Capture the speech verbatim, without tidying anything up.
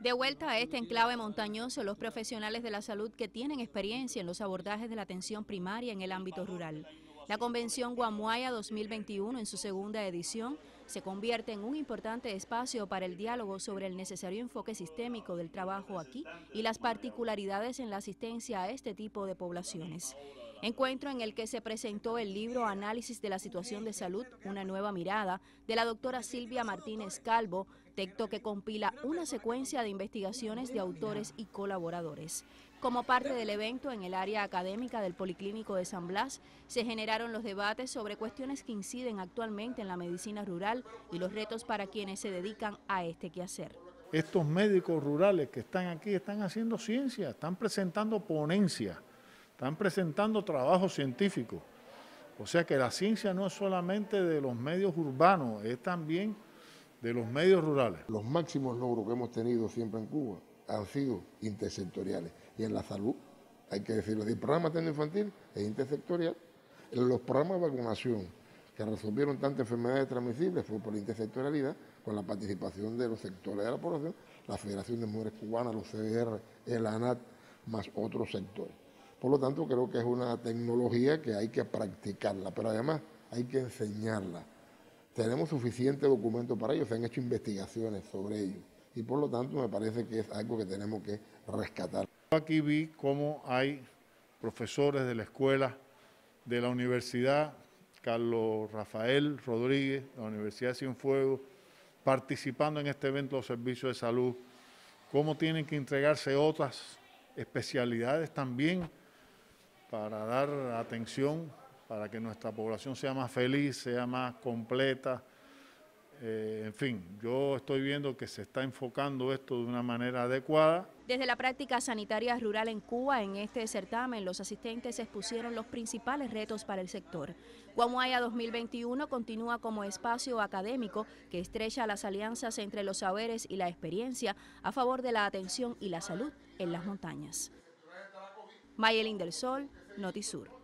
De vuelta a este enclave montañoso, los profesionales de la salud que tienen experiencia en los abordajes de la atención primaria en el ámbito rural. La Convención Guamuhaya dos mil veintiuno, en su segunda edición, se convierte en un importante espacio para el diálogo sobre el necesario enfoque sistémico del trabajo aquí y las particularidades en la asistencia a este tipo de poblaciones. Encuentro en el que se presentó el libro Análisis de la situación de salud, una nueva mirada, de la doctora Silvia Martínez Calvo, texto que compila una secuencia de investigaciones de autores y colaboradores. Como parte del evento en el área académica del Policlínico de San Blas, se generaron los debates sobre cuestiones que inciden actualmente en la medicina rural y los retos para quienes se dedican a este quehacer. Estos médicos rurales que están aquí están haciendo ciencia, están presentando ponencias, están presentando trabajos científicos. O sea que la ciencia no es solamente de los medios urbanos, es también de los medios rurales. Los máximos logros que hemos tenido siempre en Cuba han sido intersectoriales. Y en la salud, hay que decirlo, el programa de atención infantil es intersectorial. Los programas de vacunación que resolvieron tantas enfermedades transmisibles fue por intersectorialidad, con la participación de los sectores de la población, la Federación de Mujeres Cubanas, los C D R, el ANAT, más otros sectores. Por lo tanto, creo que es una tecnología que hay que practicarla, pero además hay que enseñarla. Tenemos suficiente documento para ello, se han hecho investigaciones sobre ello. Y por lo tanto me parece que es algo que tenemos que rescatar. Aquí vi cómo hay profesores de la escuela, de la universidad, Carlos Rafael Rodríguez, de la Universidad de Cienfuegos, participando en este evento de los servicios de salud, cómo tienen que entregarse otras especialidades también para dar atención, para que nuestra población sea más feliz, sea más completa. Eh, en fin, yo estoy viendo que se está enfocando esto de una manera adecuada. Desde la práctica sanitaria rural en Cuba, en este certamen, los asistentes expusieron los principales retos para el sector. Guamuhaya dos mil veintiuno continúa como espacio académico que estrecha las alianzas entre los saberes y la experiencia a favor de la atención y la salud en las montañas. Mayelín del Sol, NotiSur.